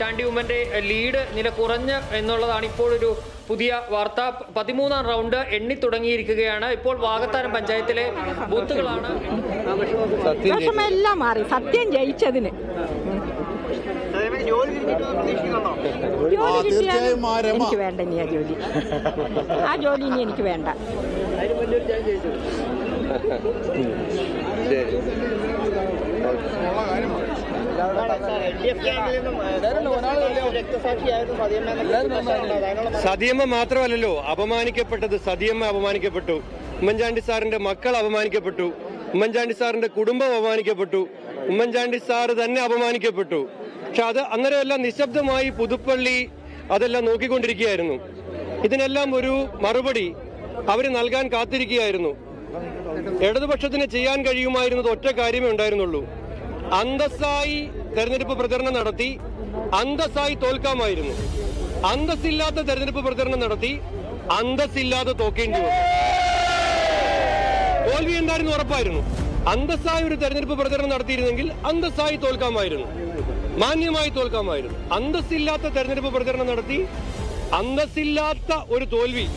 ചാണ്ടി ഉമ്മന്റെ ലീഡ് നില കുറഞ്ഞ് എന്നുള്ളതാണ് ഇപ്പോൾ ഒരു പുതിയ വാർത്ത. 13-ാം റൗണ്ട് എണ്ണി തുടങ്ങിയിരിക്കുകയാണ്. ഇപ്പോൾ വാകത്താനം പഞ്ചായത്തിലെ ബൂത്തുകളാണ്. വിഷമെല്ലാം മാറി സത്യം ജയിച്ചതിന് എനിക്ക് വേണ്ട ഇനി ആ ജോലി, ഇനി എനിക്ക് വേണ്ട. സതിയമ്മ മാത്രമല്ലല്ലോ അപമാനിക്കപ്പെട്ടത്, സതിയമ്മ അപമാനിക്കപ്പെട്ടു, ഉമ്മൻചാണ്ടി സാറിന്റെ മക്കൾ അപമാനിക്കപ്പെട്ടു, ഉമ്മൻചാണ്ടി സാറിന്റെ കുടുംബം അപമാനിക്കപ്പെട്ടു, ഉമ്മൻചാണ്ടി സാറ് തന്നെ അപമാനിക്കപ്പെട്ടു. പക്ഷെ അത് അങ്ങനെയെല്ലാം നിശബ്ദമായി പുതുപ്പള്ളി അതെല്ലാം നോക്കിക്കൊണ്ടിരിക്കുകയായിരുന്നു. ഇതിനെല്ലാം ഒരു മറുപടി അവർ നൽകാൻ കാത്തിരിക്കുകയായിരുന്നു. ഇടതുപക്ഷത്തിന് ചെയ്യാൻ കഴിയുമായിരുന്നത് ഒറ്റ കാര്യമേ ഉണ്ടായിരുന്നുള്ളൂ, അന്തസ്സായി തെരഞ്ഞെടുപ്പ് പ്രചരണം നടത്തി അന്തസ്സായി തോൽക്കാമായിരുന്നു. അന്തസ്സില്ലാത്ത തെരഞ്ഞെടുപ്പ് പ്രചരണം നടത്തി അന്തസ്സില്ലാതെ തോക്കേണ്ടി വന്നു. തോൽവി ഉണ്ടായിരുന്നു, ഉറപ്പായിരുന്നു. അന്തസ്സായ ഒരു തെരഞ്ഞെടുപ്പ് പ്രചരണം നടത്തിയിരുന്നെങ്കിൽ അന്തസ്സായി തോൽക്കാമായിരുന്നു, മാന്യമായി തോൽക്കാമായിരുന്നു. അന്തസ്സില്ലാത്ത തെരഞ്ഞെടുപ്പ് പ്രചരണം നടത്തി അന്തസ്സില്ലാത്ത ഒരു തോൽവി